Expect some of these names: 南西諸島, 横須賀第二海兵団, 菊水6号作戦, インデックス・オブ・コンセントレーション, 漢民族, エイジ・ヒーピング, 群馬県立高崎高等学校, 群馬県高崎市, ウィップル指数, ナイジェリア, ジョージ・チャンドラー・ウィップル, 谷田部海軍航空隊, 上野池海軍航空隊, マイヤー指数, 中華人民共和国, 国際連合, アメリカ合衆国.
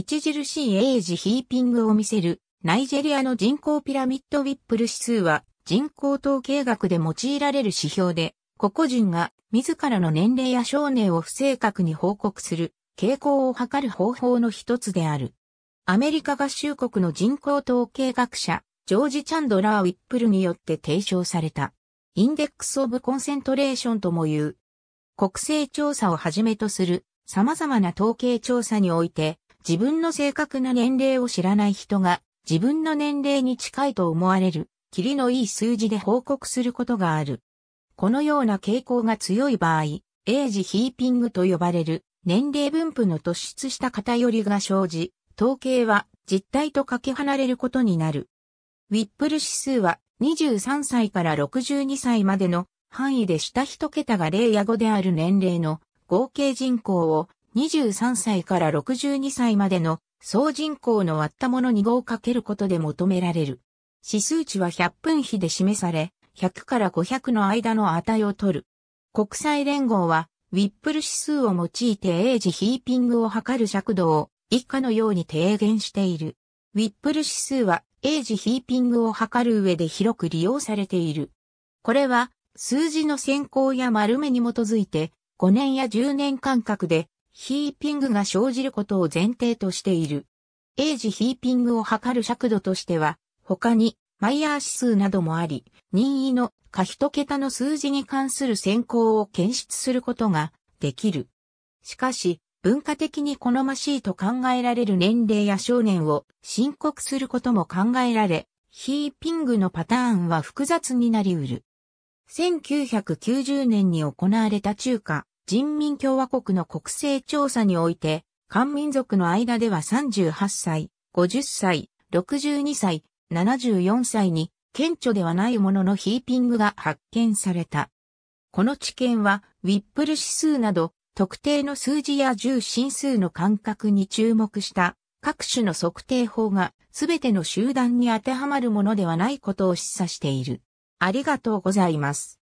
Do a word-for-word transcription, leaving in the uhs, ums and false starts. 著しいエイジヒーピングを見せる、ナイジェリアの人口ピラミッドウィップル指数は、人口統計学で用いられる指標で、個々人が自らの年齢や生年を不正確に報告する傾向を測る方法の一つである。アメリカ合衆国の人口統計学者、ジョージ・チャンドラー・ウィップルによって提唱された。インデックス・オブ・コンセントレーションとも言う。国勢調査をはじめとする様々な統計調査において、自分の正確な年齢を知らない人が自分の年齢に近いと思われる、キリのいい数字で報告することがある。このような傾向が強い場合、エイジヒーピングと呼ばれる年齢分布の突出した偏りが生じ、統計は実態とかけ離れることになる。ウィップル指数はにじゅうさんさいからろくじゅうにさいまでの範囲で下いちけたがゼロやごである年齢の合計人口をにじゅうさんさいからろくじゅうにさいまでの総人口の割ったものにごをかけることで求められる。指数値はひゃっぷん比で示され、ひゃくからごひゃくの間の値を取る。国際連合は、ウィップル指数を用いてエイジヒーピングを測る尺度を以下のように提言している。ウィップル指数は、エイジヒーピングを測る上で広く利用されている。これは、数字の先行や丸目に基づいて、ごねんやじゅうねん間隔で、ヒーピングが生じることを前提としている。エイジヒーピングを測る尺度としては、他にマイヤー指数などもあり、任意のか一桁の数字に関する先行を検出することができる。しかし、文化的に好ましいと考えられる年齢や生年を申告することも考えられ、ヒーピングのパターンは複雑になり得る。せんきゅうひゃくきゅうじゅうねんに行われた中華人民共和国の国勢調査において、漢民族の間ではさんじゅうはっさい、ごじゅっさい、ろくじゅうにさい、ななじゅうよんさいに顕著ではないもののヒーピングが発見された。この知見は、ウィップル指数など、特定の数字や十進数の間隔に注目した各種の測定法が全ての集団に当てはまるものではないことを示唆している。ありがとうございます。